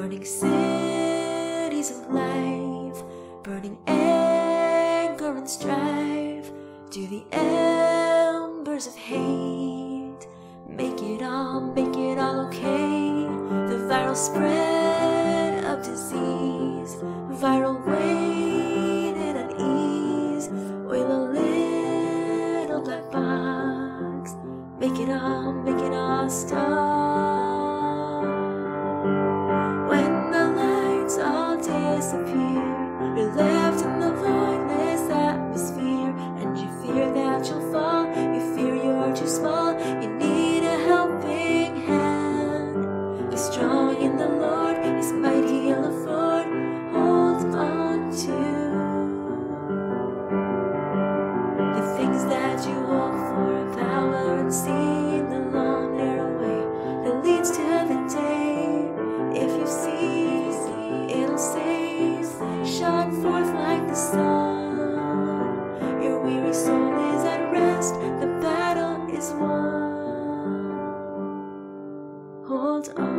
burning cities of life, burning anger and strife, to the embers of hate. Make it all okay. The viral spread of disease, viral weight and unease. Oil a little black box. Make it all stop. When the lights all disappear, you're left in the voidless atmosphere, and you fear that you'll fall. You fear you're too small. You need a helping hand. Be strong in the Lord, His mighty He'll afford. Hold on to the things that you hope for. Seen the long narrow way that leads to the day. If you see, it'll say, shine forth like the sun. Your weary soul is at rest, the battle is won. Hold on.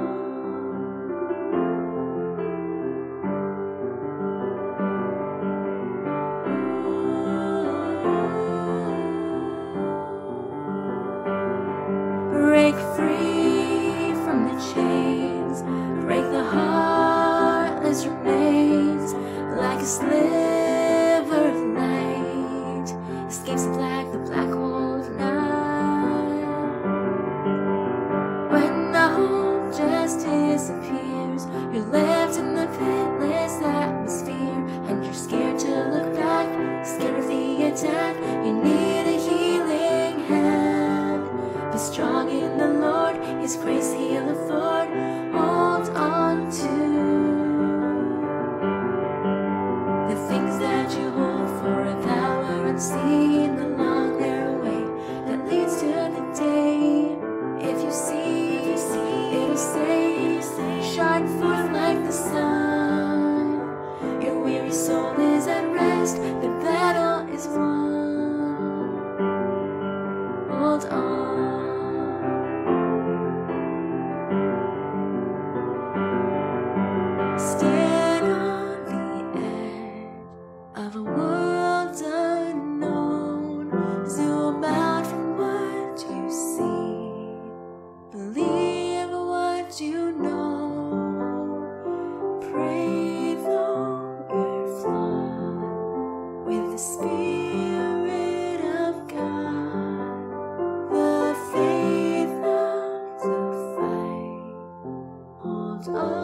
Break free from the chains, break the heartless remains, like a sliver of light escapes the black hole of night. When the hope just disappears, you're left in the pitiless atmosphere, and you're scared to look back, scared of the attack. You need a healing hand. Be strong in the Lord, His grace He'll afford. Hold on to the things that you hold for a power unseen, the long narrow way that leads to the day. If you see, it'll say, shine forth like the sun. Your weary soul is at rest, the battle is won. Hold on. Stand on the edge of a world unknown. Zoom out from what you see. Believe what you know. Pray though you're flawed, with the Spirit of God, the faith of the fight. Hold on.